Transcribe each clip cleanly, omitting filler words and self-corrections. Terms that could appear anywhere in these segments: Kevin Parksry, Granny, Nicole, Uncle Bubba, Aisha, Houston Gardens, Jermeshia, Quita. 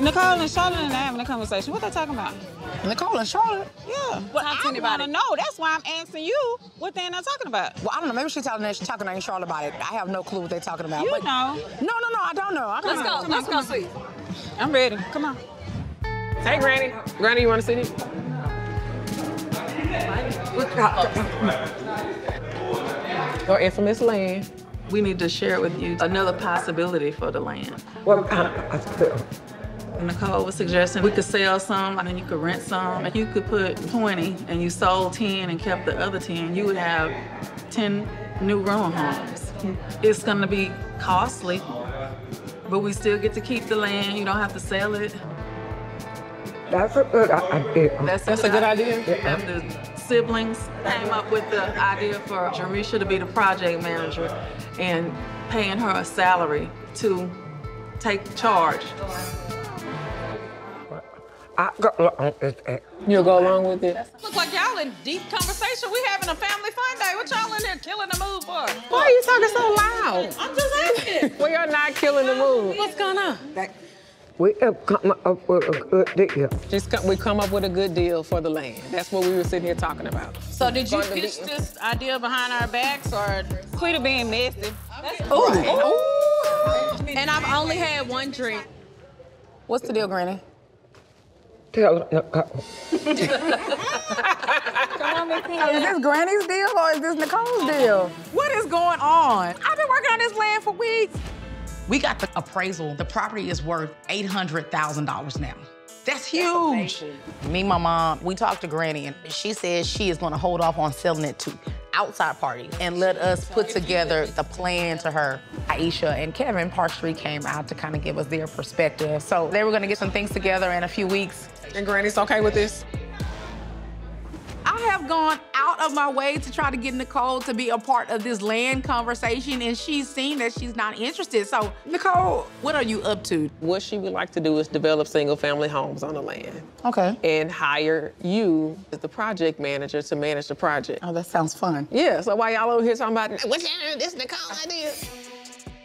Nicole and Charlotte and I having a conversation. What they talking about? Nicole and Charlotte? Yeah. Well, I want to know. That's why I'm asking you what they're not talking about. Well, I don't know. Maybe she's talking to Charlotte about it. I have no clue what they're talking about. You know. No, I don't know. Let's go, see. I'm ready. Come on. Hey, Granny. Granny, you want to see this? Your infamous land. We need to share with you another possibility for the land. Well, Nicole was suggesting we could sell some and then you could rent some. If you could put 20 and you sold 10 and kept the other 10, you would have 10 new room homes. It's gonna be costly, but we still get to keep the land. You don't have to sell it. That's a good idea. That's a good idea. The siblings came up with the idea for Jermeshia to be the project manager and paying her a salary to take charge. You'll go along with it? Looks like y'all in deep conversation. We having a family fun day. What y'all in here killing the mood for? Why are you talking so loud? I'm just asking. Well, you're not killing the mood. What's going on? We have come up with a good deal. We come up with a good deal for the land. That's what we were sitting here talking about. So did you pitch this idea behind our backs or quit it being messy? Ooh. And I've only had one drink. What's the deal, Granny? Come on, is this Granny's deal or is this Nicole's deal? What is going on? I've been working on this land for weeks. We got the appraisal. The property is worth $800,000 now. That's huge. Me and my mom, we talked to Granny, and she says she is going to hold off on selling it to outside parties and let us put together the plan to her. Aisha and Kevin Parksry came out to kind of give us their perspective. So they were going to get some things together in a few weeks. And Granny's okay with this? I have gone out of my way to try to get Nicole to be a part of this land conversation, and she's seen that she's not interested. So, Nicole, what are you up to? What she would like to do is develop single-family homes on the land. Okay. And hire you as the project manager to manage the project. Oh, that sounds fun. Yeah, so while y'all over here talking about, what's this Nicole's idea?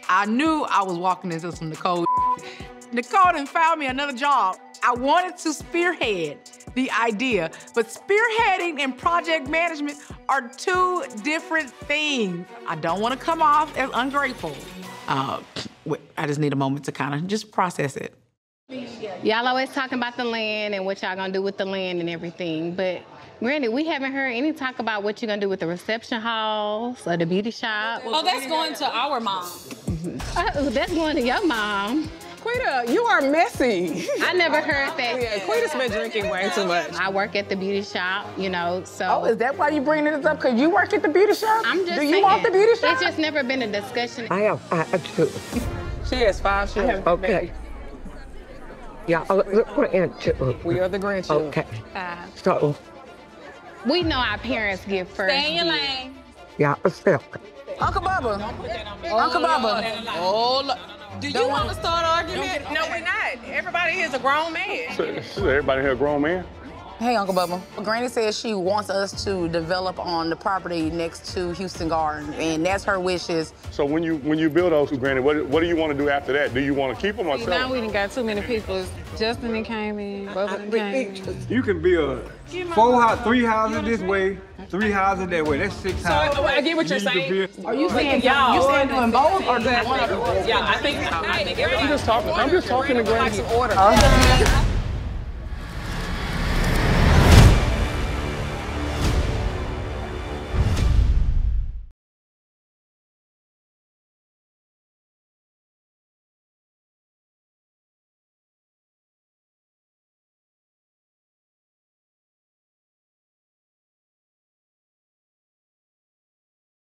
I knew I was walking into some Nicole. Nicole done found me another job. I wanted to spearhead the idea, but spearheading and project management are two different things. I don't want to come off as ungrateful. I just need a moment to kind of just process it. Y'all always talking about the land and what y'all gonna do with the land and everything, but Granny, we haven't heard any talk about what you're gonna do with the reception halls or the beauty shop. Oh, that's going to our mom. That's going to your mom. Quita, you are messy. I never heard that. Yeah, Quita's been drinking way too much. I work at the beauty shop, you know, so. Oh, is that why you bringing this up? Because you work at the beauty shop? I'm just saying. Do you want the beauty shop? It's just never been a discussion. I have 5 2. She has 5 children. Okay. Yeah, grandchildren. We are the grandchildren. Okay. So. We know our parents give first. Stay in your lane. Yeah, Uncle Bubba. Don't put that on me. Uncle Bubba. Oh, look. Do you want to start an argument? No, we're not. Everybody here is a grown man. So everybody here a grown man? Hey, Uncle Bubba. Granny says she wants us to develop on the property next to Houston Gardens, and that's her wishes. So when you build those, Granny, what do you want to do after that? Do you want to keep them or sell them? Now we done got too many people. Justin came in, Bubba came in. You can build 4 or 3 houses this way, 3 houses that way. That's 6 houses. So I get what you're saying. Are you saying y'all? You saying doing both or just one? Yeah, I think I'm just talking to Granny.